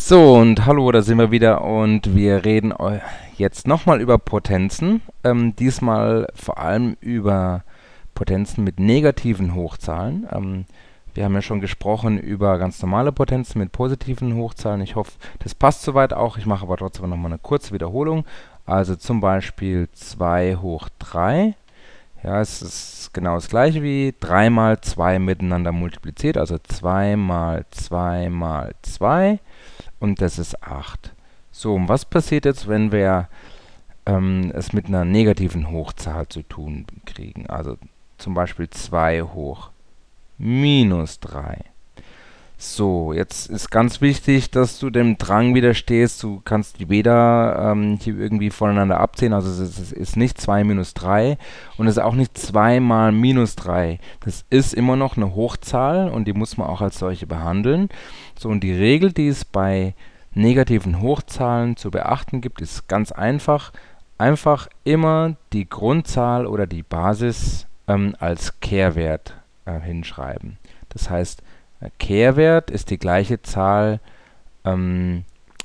So, und hallo, da sind wir wieder und wir reden jetzt nochmal über Potenzen. Diesmal vor allem über Potenzen mit negativen Hochzahlen. Wir haben ja schon gesprochen über ganz normale Potenzen mit positiven Hochzahlen. Ich hoffe, das passt soweit auch. Ich mache aber trotzdem nochmal eine kurze Wiederholung. Also zum Beispiel 2 hoch 3. Ja, es ist genau das gleiche wie 3 mal 2 miteinander multipliziert, also 2 mal 2 mal 2 und das ist 8. So, und was passiert jetzt, wenn wir es mit einer negativen Hochzahl zu tun kriegen? Also zum Beispiel 2 hoch minus 3. So, jetzt ist ganz wichtig, dass du dem Drang widerstehst. Du kannst die weder hier irgendwie voneinander abziehen, also es ist nicht 2 minus 3 und es ist auch nicht 2 mal minus 3. Das ist immer noch eine Hochzahl und die muss man auch als solche behandeln. So, und die Regel, die es bei negativen Hochzahlen zu beachten gibt, ist ganz einfach. Einfach immer die Grundzahl oder die Basis als Kehrwert hinschreiben. Das heißt, Kehrwert ist die gleiche Zahl,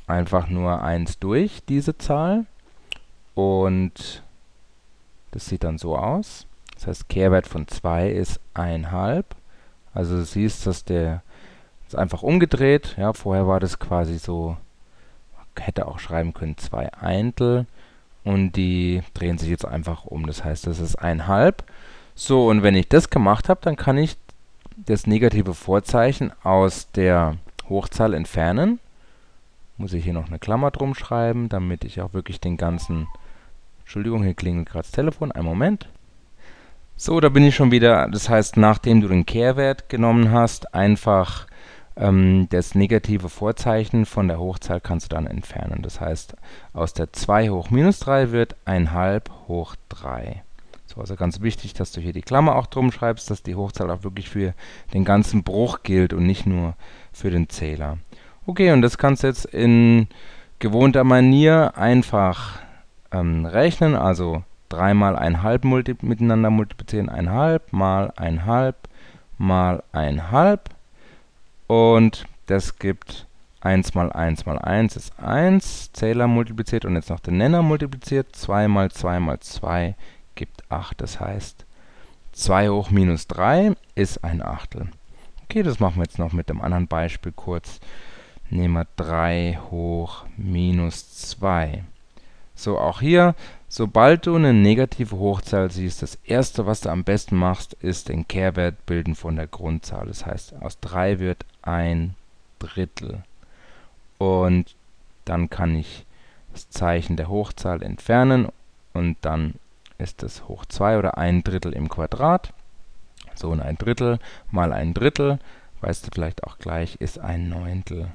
einfach nur 1 durch diese Zahl und das sieht dann so aus. Das heißt, Kehrwert von 2 ist 1/2. Also du siehst, dass der ist einfach umgedreht. Ja, vorher war das quasi so, man hätte auch schreiben können 2 Eintel und die drehen sich jetzt einfach um. Das heißt, das ist 1/2. So, und wenn ich das gemacht habe, dann kann ich das negative Vorzeichen aus der Hochzahl entfernen. Muss ich hier noch eine Klammer drum schreiben, damit ich auch wirklich den ganzen... Entschuldigung, hier klingelt gerade das Telefon. Einen Moment. So, da bin ich schon wieder. Das heißt, nachdem du den Kehrwert genommen hast, einfach das negative Vorzeichen von der Hochzahl kannst du dann entfernen. Das heißt, aus der 2 hoch minus 3 wird 1/2 hoch 3. Also ganz wichtig, dass du hier die Klammer auch drum schreibst, dass die Hochzahl auch wirklich für den ganzen Bruch gilt und nicht nur für den Zähler. Okay, und das kannst du jetzt in gewohnter Manier einfach rechnen. Also 3 mal 1/2 miteinander multiplizieren, 1/2 mal 1/2 mal 1/2. Und das gibt 1 mal 1 mal 1 ist 1, Zähler multipliziert und jetzt noch den Nenner multipliziert, 2 mal 2 mal 2 gibt 8, das heißt 2 hoch minus 3 ist 1/8. Okay, das machen wir jetzt noch mit dem anderen Beispiel kurz. Nehmen wir 3 hoch minus 2. So, auch hier, sobald du eine negative Hochzahl siehst, das erste, was du am besten machst, ist den Kehrwert bilden von der Grundzahl. Das heißt, aus 3 wird 1/3. Und dann kann ich das Zeichen der Hochzahl entfernen und dann ist das hoch 2 oder 1/3 im Quadrat. So, und 1/3 mal 1/3, weißt du vielleicht auch gleich, ist 1/9.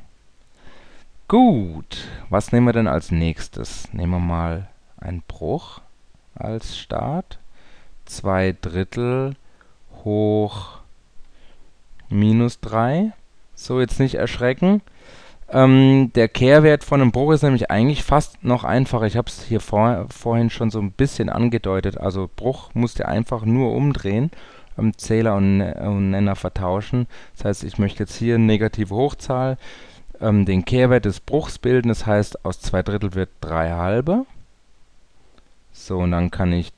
Gut, was nehmen wir denn als nächstes? Nehmen wir mal einen Bruch als Start. 2/3 hoch minus 3. So, jetzt nicht erschrecken. Der Kehrwert von einem Bruch ist nämlich eigentlich fast noch einfacher. Ich habe es hier vorhin schon so ein bisschen angedeutet. Also Bruch musst du einfach nur umdrehen, Zähler und Nenner vertauschen. Das heißt, ich möchte jetzt hier eine negative Hochzahl, den Kehrwert des Bruchs bilden. Das heißt, aus 2/3 wird 3/2. So, und dann kann ich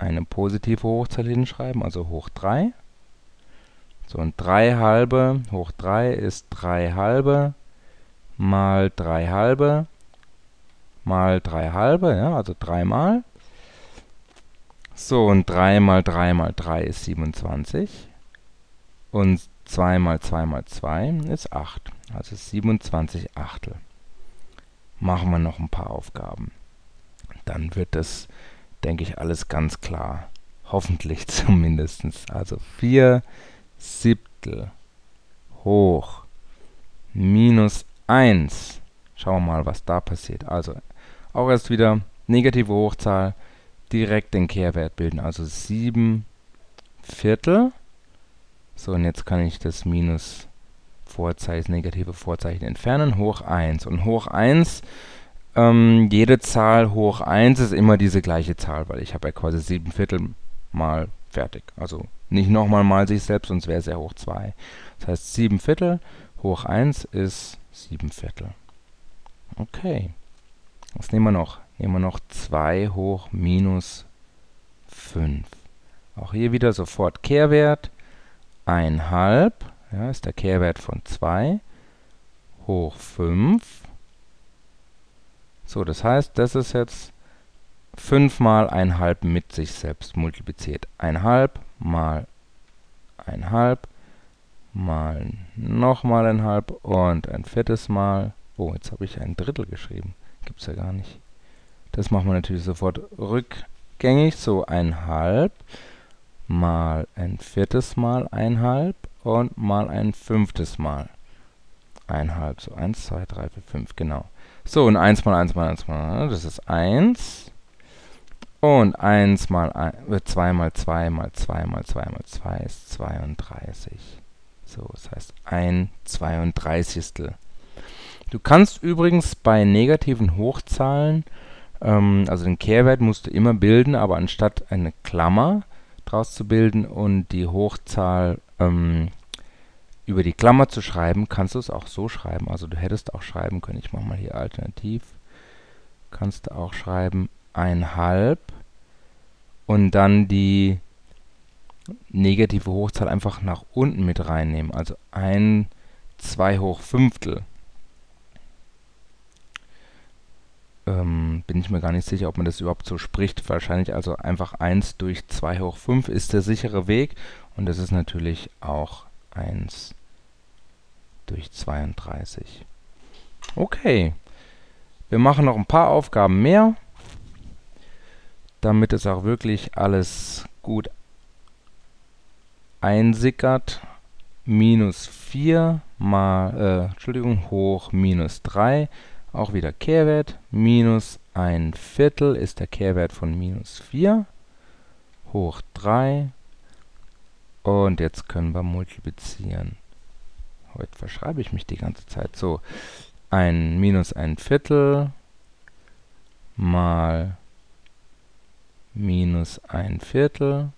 eine positive Hochzahl hinschreiben, also hoch 3. So, und 3/2 hoch 3 ist 3/2 mal 3/2 mal 3/2, ja, also 3 mal. So, und 3 mal 3 mal 3 ist 27. Und 2 mal 2 mal 2 ist 8, also 27/8. Machen wir noch ein paar Aufgaben. Dann wird das, denke ich, alles ganz klar. Hoffentlich zumindest. Also 4/7 hoch minus 1. Schauen wir mal, was da passiert. Also auch erst wieder negative Hochzahl, direkt den Kehrwert bilden, also 7/4. So, und jetzt kann ich das minus Vorzeichen, negative Vorzeichen entfernen, hoch 1. Und hoch 1, jede Zahl hoch 1 ist immer diese gleiche Zahl, weil ich habe ja quasi 7/4 mal fertig. Also nicht nochmal mal sich selbst, sonst wäre es ja hoch 2. Das heißt, 7/4 hoch 1 ist 7/4. Okay. Was nehmen wir noch? Nehmen wir noch 2 hoch minus 5. Auch hier wieder sofort Kehrwert. 1/2, ja, ist der Kehrwert von 2 hoch 5. So, das heißt, das ist jetzt 5 mal 1/2 mit sich selbst multipliziert. 1/2 mal 1/2 mal nochmal 1/2 und ein 4. Mal. Oh, jetzt habe ich 1/3 geschrieben. Gibt's ja gar nicht. Das machen wir natürlich sofort rückgängig. So, 1/2 mal 1/4 mal 1/2 und mal 1/5 mal 1/2. So, 1, 2, 3, 4, 5, genau. So, und 1 mal 1 mal 1 mal, das ist 1. Und 1 mal 1, 2 mal 2 mal 2 mal 2 mal 2 ist 32. So, das heißt 1/32. Du kannst übrigens bei negativen Hochzahlen, also den Kehrwert musst du immer bilden, aber anstatt eine Klammer draus zu bilden und die Hochzahl über die Klammer zu schreiben, kannst du es auch so schreiben. Also du hättest auch schreiben können, ich mache mal hier alternativ, kannst du auch schreiben 1/2 und dann die negative Hochzahl einfach nach unten mit reinnehmen, also 1/2 hoch 5. Bin ich mir gar nicht sicher, ob man das überhaupt so spricht. Wahrscheinlich also einfach 1/2 hoch 5 ist der sichere Weg. Und das ist natürlich auch 1/32. Okay. Wir machen noch ein paar Aufgaben mehr, damit es auch wirklich alles gut einsickert. Minus 4 mal, Entschuldigung, hoch minus 3. Auch wieder Kehrwert, minus 1/4 ist der Kehrwert von minus 4, hoch 3. Und jetzt können wir multiplizieren. Heute verschreibe ich mich die ganze Zeit. So, minus 1/4 mal minus 1/4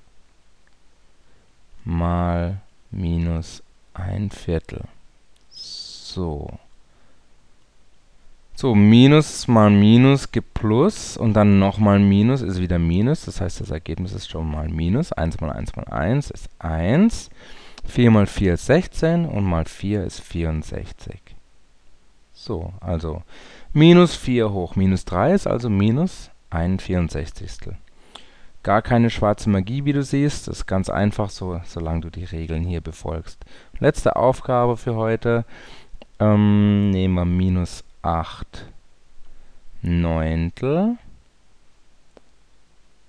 mal minus 1/4. So. So, Minus mal Minus gibt Plus und dann nochmal Minus ist wieder Minus. Das heißt, das Ergebnis ist schon mal Minus. 1 mal 1 mal 1 ist 1. 4 mal 4 ist 16 und mal 4 ist 64. So, also minus 4 hoch minus 3 ist also minus 1/64. Gar keine schwarze Magie, wie du siehst. Das ist ganz einfach so, solange du die Regeln hier befolgst. Letzte Aufgabe für heute. Nehmen wir minus 8/9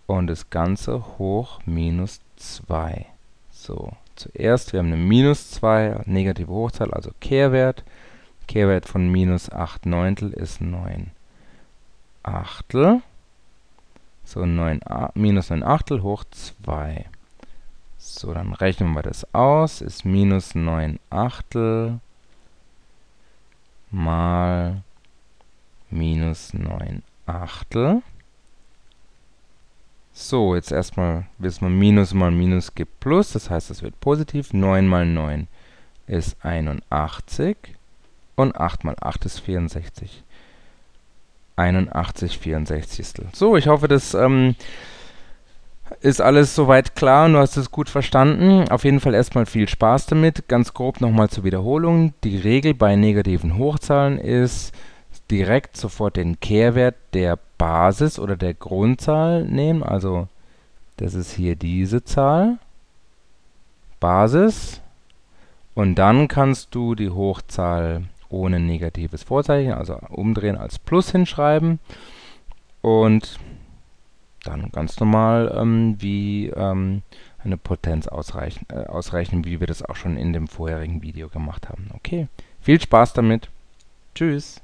und das Ganze hoch minus 2. So, zuerst, wir haben eine minus 2, negative Hochzahl, also Kehrwert. Kehrwert von minus 8/9 ist 9/8. So, minus 9/8 hoch 2. So, dann rechnen wir das aus. Ist minus 9/8 mal minus 9/8. So, jetzt erstmal wissen wir, Minus mal Minus gibt Plus, das heißt, es wird positiv. 9 mal 9 ist 81 und 8 mal 8 ist 64. 81/64. So, ich hoffe, das ist alles soweit klar und du hast es gut verstanden. Auf jeden Fall erstmal viel Spaß damit. Ganz grob nochmal zur Wiederholung. Die Regel bei negativen Hochzahlen ist, direkt sofort den Kehrwert der Basis oder der Grundzahl nehmen. Also das ist hier diese Zahl, Basis. Und dann kannst du die Hochzahl ohne negatives Vorzeichen, also umdrehen, als Plus hinschreiben. Und dann ganz normal wie eine Potenz ausrechnen, wie wir das auch schon in dem vorherigen Video gemacht haben. Okay, viel Spaß damit. Tschüss.